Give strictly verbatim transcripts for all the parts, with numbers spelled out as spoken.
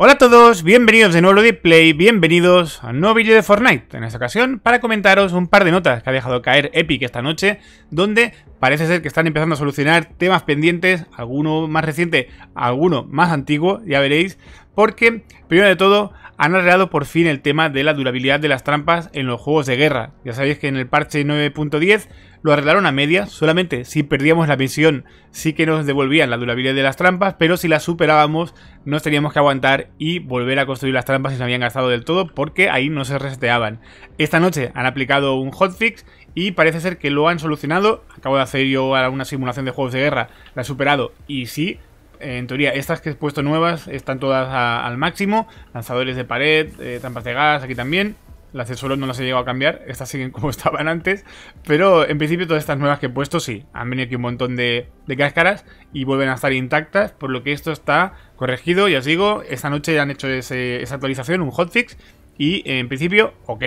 Hola a todos, bienvenidos de nuevo a Ludik Play, bienvenidos a un nuevo vídeo de Fortnite. En esta ocasión para comentaros un par de notas que ha dejado caer Epic esta noche, donde parece ser que están empezando a solucionar temas pendientes, alguno más reciente, alguno más antiguo, ya veréis, porque primero de todo han arreglado por fin el tema de la durabilidad de las trampas en los juegos de guerra. Ya sabéis que en el parche nueve punto diez lo arreglaron a medias, solamente si perdíamos la misión sí que nos devolvían la durabilidad de las trampas, pero si las superábamos nos teníamos que aguantar y volver a construir las trampas si se habían gastado del todo, porque ahí no se reseteaban. Esta noche han aplicado un hotfix y parece ser que lo han solucionado. Acabo de hacer yo una simulación de juegos de guerra, la he superado y sí. En teoría, estas que he puesto nuevas están todas a, al máximo. Lanzadores de pared, eh, trampas de gas, aquí también. Las de suelo no las he llegado a cambiar, estas siguen como estaban antes. Pero en principio todas estas nuevas que he puesto, sí, han venido aquí un montón de, de cáscaras y vuelven a estar intactas, por lo que esto está corregido. Ya os digo, esta noche ya han hecho ese, esa actualización, un hotfix, y en principio, ok.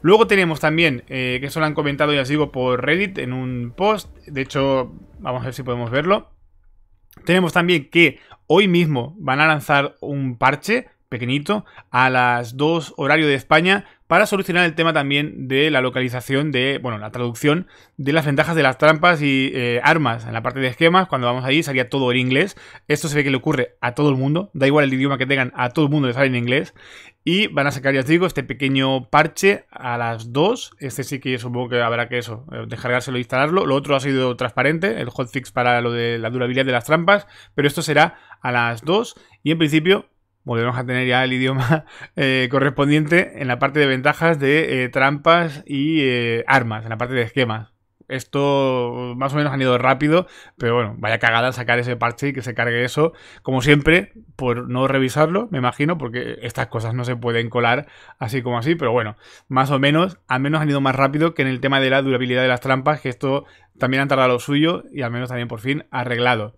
Luego tenemos también, eh, que eso lo han comentado, ya os digo, por Reddit en un post. De hecho, vamos a ver si podemos verlo. Tenemos también que hoy mismo van a lanzar un parche pequeñito a las dos horario de España para solucionar el tema también de la localización de, bueno, la traducción de las ventajas de las trampas y eh, armas. En la parte de esquemas, cuando vamos allí, salía todo en inglés. Esto se ve que le ocurre a todo el mundo, da igual el idioma que tengan, a todo el mundo le sale en inglés. Y van a sacar, ya os digo, este pequeño parche a las dos. Este sí que supongo que habrá que eso, descargárselo e instalarlo. Lo otro ha sido transparente, el hotfix para lo de la durabilidad de las trampas, pero esto será a las dos y en principio volvemos a tener ya el idioma eh, correspondiente en la parte de ventajas de eh, trampas y eh, armas, en la parte de esquemas. Esto más o menos han ido rápido, pero bueno, vaya cagada sacar ese parche y que se cargue eso, como siempre, por no revisarlo, me imagino, porque estas cosas no se pueden colar así como así, pero bueno, más o menos, al menos han ido más rápido que en el tema de la durabilidad de las trampas, que esto también han tardado lo suyo y al menos también por fin arreglado.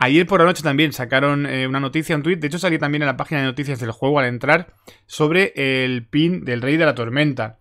Ayer por la noche también sacaron eh, una noticia, un tweet, de hecho salí también en la página de noticias del juego al entrar, sobre el pin del Rey de la Tormenta.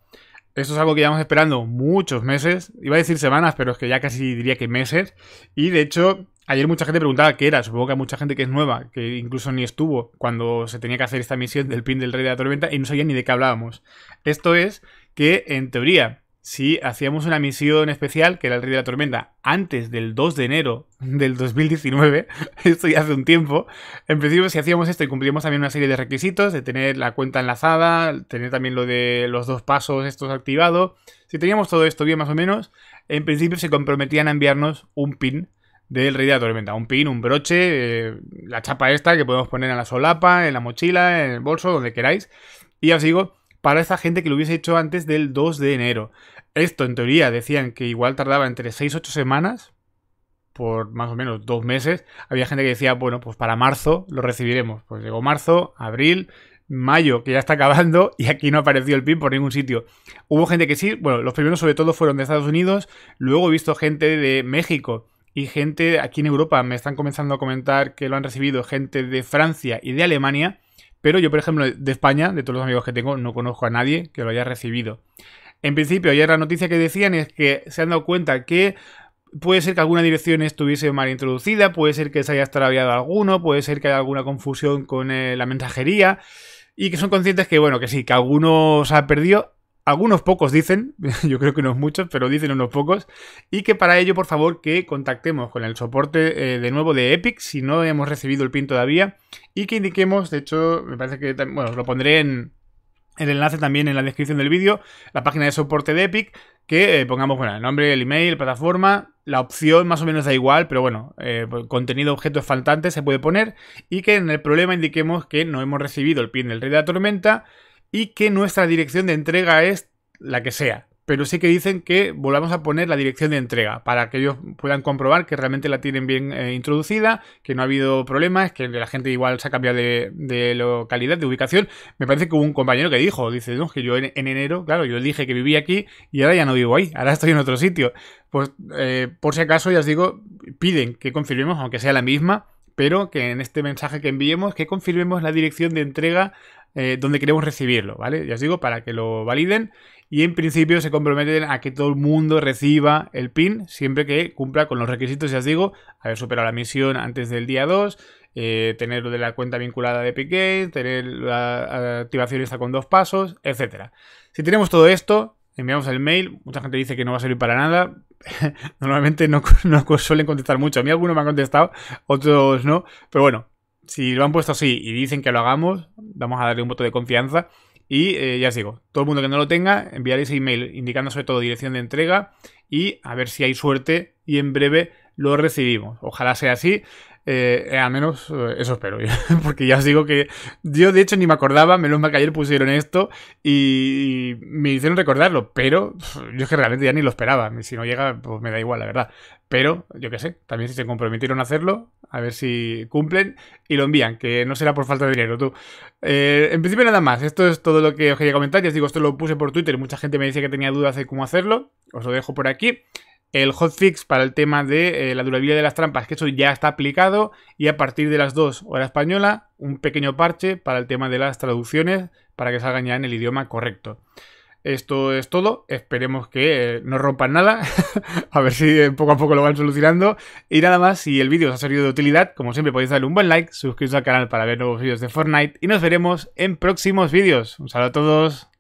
Esto es algo que llevamos esperando muchos meses, iba a decir semanas, pero es que ya casi diría que meses. Y de hecho, ayer mucha gente preguntaba qué era, supongo que hay mucha gente que es nueva, que incluso ni estuvo cuando se tenía que hacer esta misión del pin del Rey de la Tormenta y no sabía ni de qué hablábamos. Esto es que, en teoría, si hacíamos una misión especial, que era el Rey de la Tormenta, antes del dos de enero del dos mil diecinueve, esto ya hace un tiempo, en principio si hacíamos esto y cumplíamos también una serie de requisitos, de tener la cuenta enlazada, tener también lo de los dos pasos estos activados, si teníamos todo esto bien más o menos, en principio se comprometían a enviarnos un pin del Rey de la Tormenta, un pin, un broche, eh, la chapa esta que podemos poner en la solapa, en la mochila, en el bolso, donde queráis, y ya os digo, para esta gente que lo hubiese hecho antes del dos de enero. Esto, en teoría, decían que igual tardaba entre seis a ocho semanas, por más o menos dos meses. Había gente que decía, bueno, pues para marzo lo recibiremos. Pues llegó marzo, abril, mayo, que ya está acabando, y aquí no apareció el pin por ningún sitio. Hubo gente que sí, bueno, los primeros sobre todo fueron de Estados Unidos, luego he visto gente de México y gente aquí en Europa, me están comenzando a comentar que lo han recibido, gente de Francia y de Alemania. Pero yo, por ejemplo, de España, de todos los amigos que tengo, no conozco a nadie que lo haya recibido. En principio, ayer la noticia que decían es que se han dado cuenta que puede ser que alguna dirección estuviese mal introducida, puede ser que se haya extraviado alguno, puede ser que haya alguna confusión con eh, la mensajería, y que son conscientes que, bueno, que sí, que alguno se ha perdido. Algunos pocos dicen, yo creo que unos muchos, pero dicen unos pocos, y que para ello, por favor, que contactemos con el soporte eh, de nuevo de Epic, si no hemos recibido el pin todavía, y que indiquemos, de hecho, me parece que, bueno, os lo pondré en el enlace también en la descripción del vídeo, la página de soporte de Epic, que eh, pongamos, bueno, el nombre, el email, plataforma, la opción más o menos da igual, pero bueno, eh, contenido, objetos faltantes se puede poner, y que en el problema indiquemos que no hemos recibido el pin del Rey de la Tormenta, y que nuestra dirección de entrega es la que sea. Pero sí que dicen que volvamos a poner la dirección de entrega para que ellos puedan comprobar que realmente la tienen bien eh, introducida, que no ha habido problemas, que la gente igual se ha cambiado de, de localidad, de ubicación. Me parece que hubo un compañero que dijo, dice, no, que yo en, en enero, claro, yo dije que vivía aquí y ahora ya no vivo ahí, ahora estoy en otro sitio. Pues eh, por si acaso, ya os digo, piden que confirmemos, aunque sea la misma, pero que en este mensaje que enviemos, que confirmemos la dirección de entrega eh, donde queremos recibirlo, ¿vale? Ya os digo, para que lo validen y en principio se comprometen a que todo el mundo reciba el pin siempre que cumpla con los requisitos, ya os digo, haber superado la misión antes del día dos, eh, tener de la cuenta vinculada de Epic Games, tener la activación esta con dos pasos, etcétera. Si tenemos todo esto, enviamos el mail. Mucha gente dice que no va a servir para nada. Normalmente no, no suelen contestar mucho. A mí algunos me han contestado, otros no. Pero bueno, si lo han puesto así y dicen que lo hagamos, vamos a darle un voto de confianza. Y eh, ya os digo, todo el mundo que no lo tenga, enviaré ese email indicando sobre todo dirección de entrega y a ver si hay suerte y en breve lo recibimos. Ojalá sea así, eh, al menos eh, eso espero, porque ya os digo que yo de hecho ni me acordaba, menos mal que ayer pusieron esto y me hicieron recordarlo, pero yo es que realmente ya ni lo esperaba. Si no llega, pues me da igual, la verdad. Pero yo qué sé, también si se comprometieron a hacerlo, a ver si cumplen y lo envían, que no será por falta de dinero, tú. Eh, en principio nada más, esto es todo lo que os quería comentar. Ya os digo, esto lo puse por Twitter, mucha gente me dice que tenía dudas de cómo hacerlo, os lo dejo por aquí. El hotfix para el tema de eh, la durabilidad de las trampas, que eso ya está aplicado, y a partir de las dos horas española, un pequeño parche para el tema de las traducciones, para que salgan ya en el idioma correcto. Esto es todo, esperemos que eh, no rompan nada, a ver si eh, poco a poco lo van solucionando. Y nada más, si el vídeo os ha servido de utilidad, como siempre podéis darle un buen like, suscribiros al canal para ver nuevos vídeos de Fortnite, y nos veremos en próximos vídeos. Un saludo a todos.